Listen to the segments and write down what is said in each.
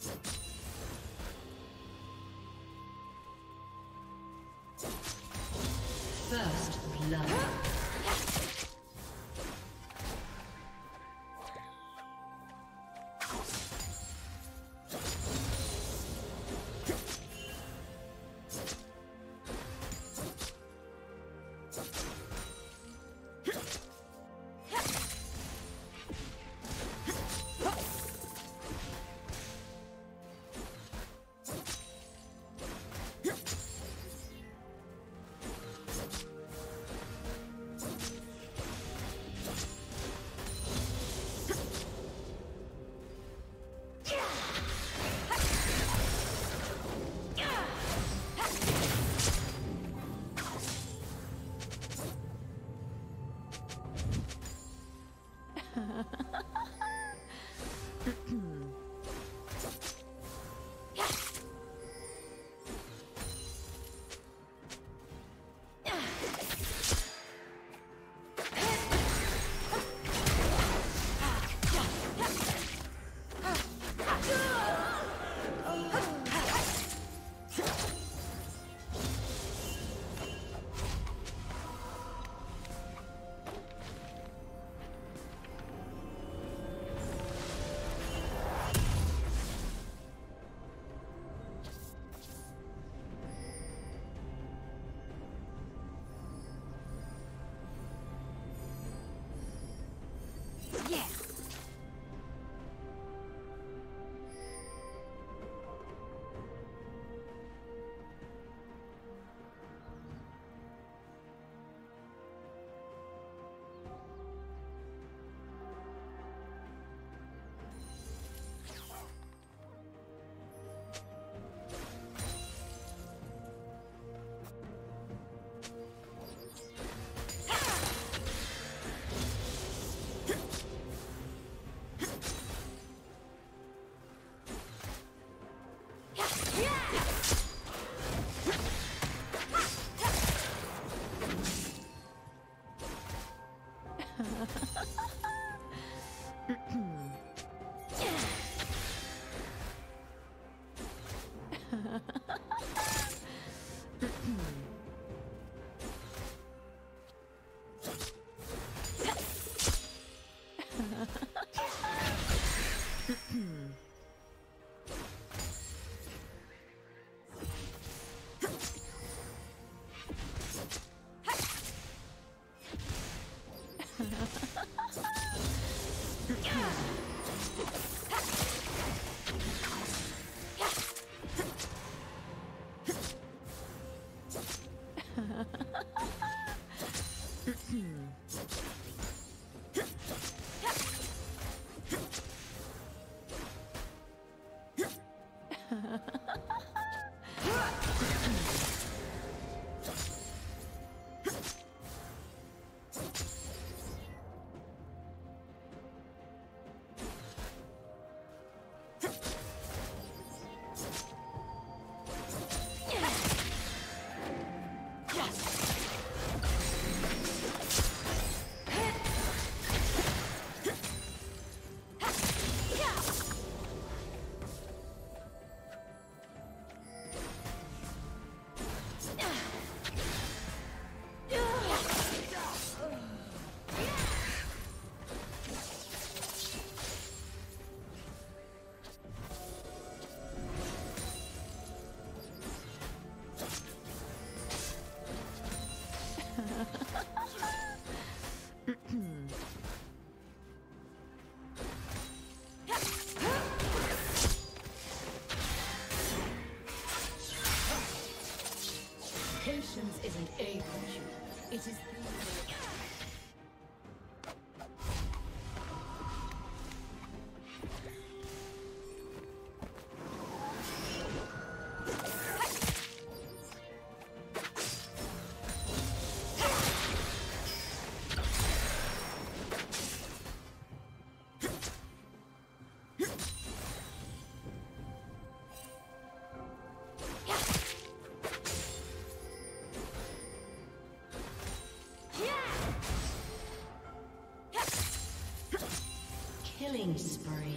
First blood. Patience isn't a virtue. It is. Killing spree.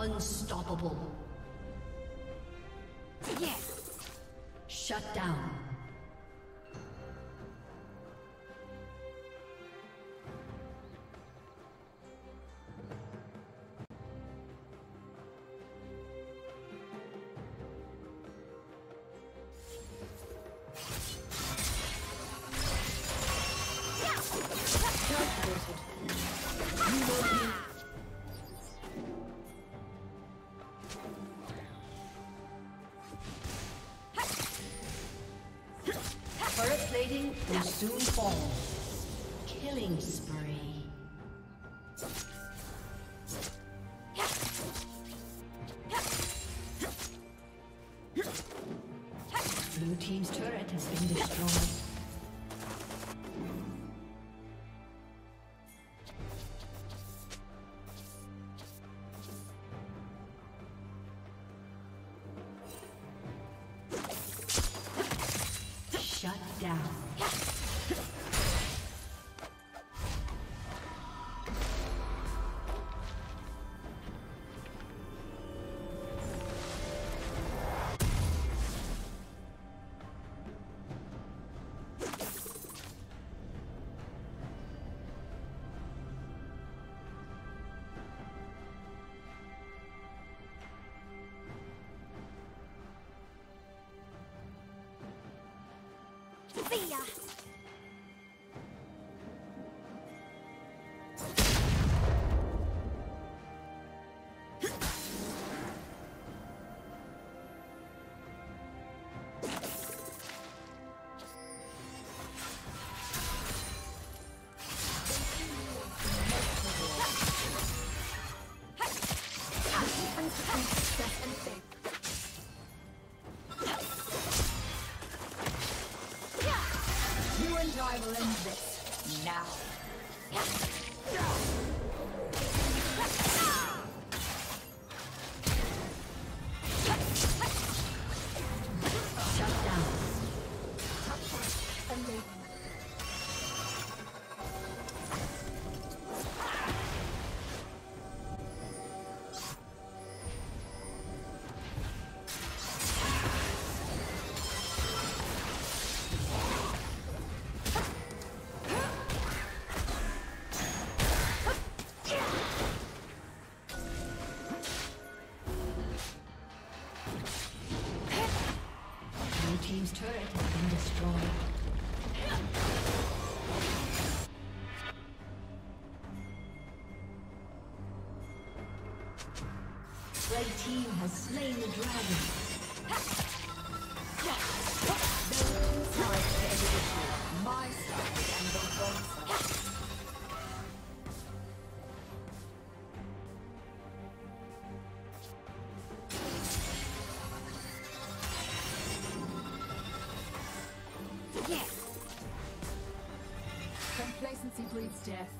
Unstoppable. Yes. Shut down. Will soon fall. Killing spree. Blue team's turret has been destroyed. 哎呀！ I will end this now. Shut down. Team's turret has been destroyed. Red team has slain the dragon. My side and the wrong side. Complacency breeds death.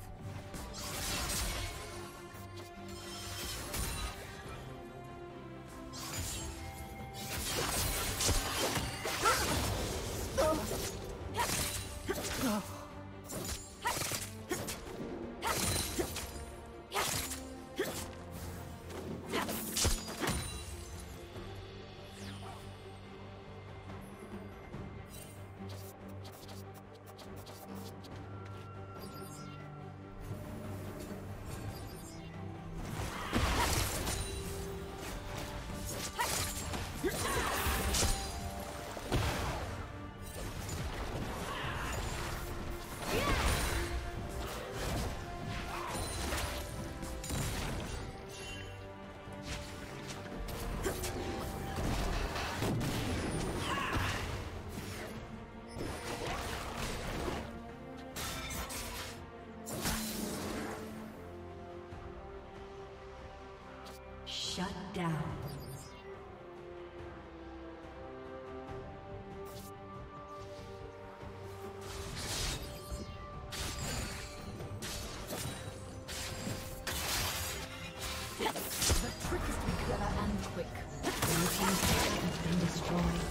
Shut down. The trick is to be clever and quick. The team's turret has been destroyed.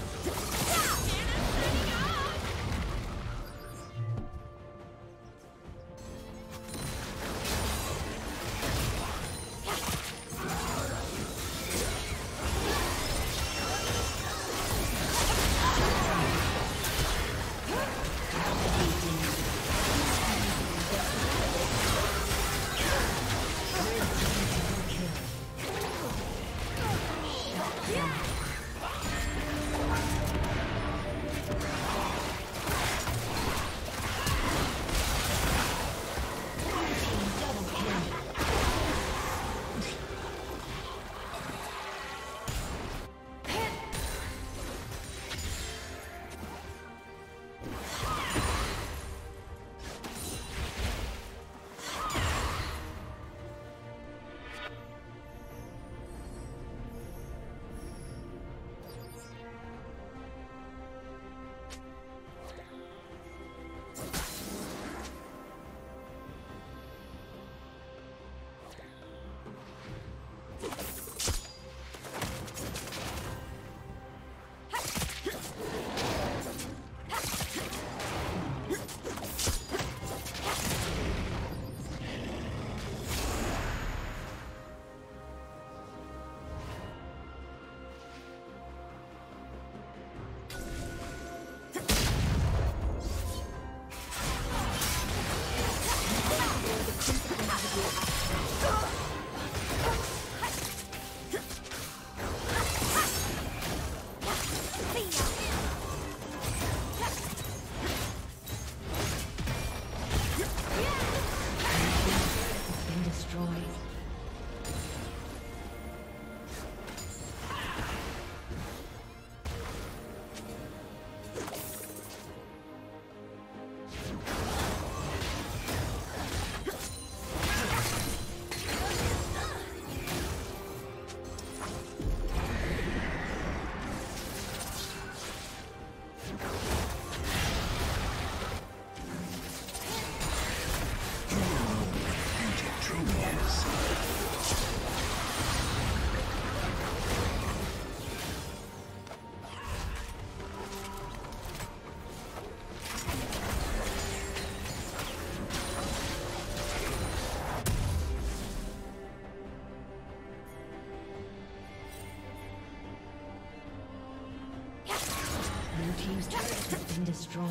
team's turret has been destroyed.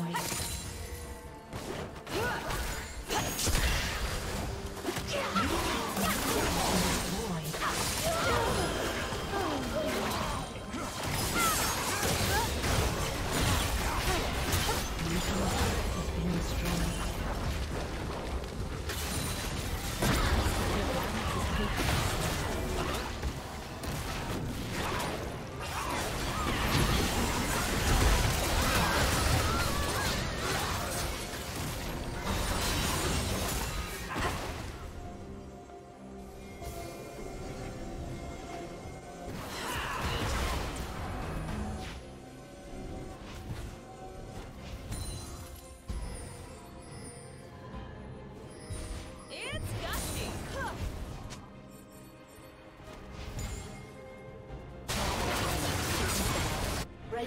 Red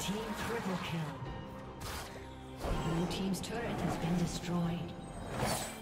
Team triple kill. Blue team's turret has been destroyed.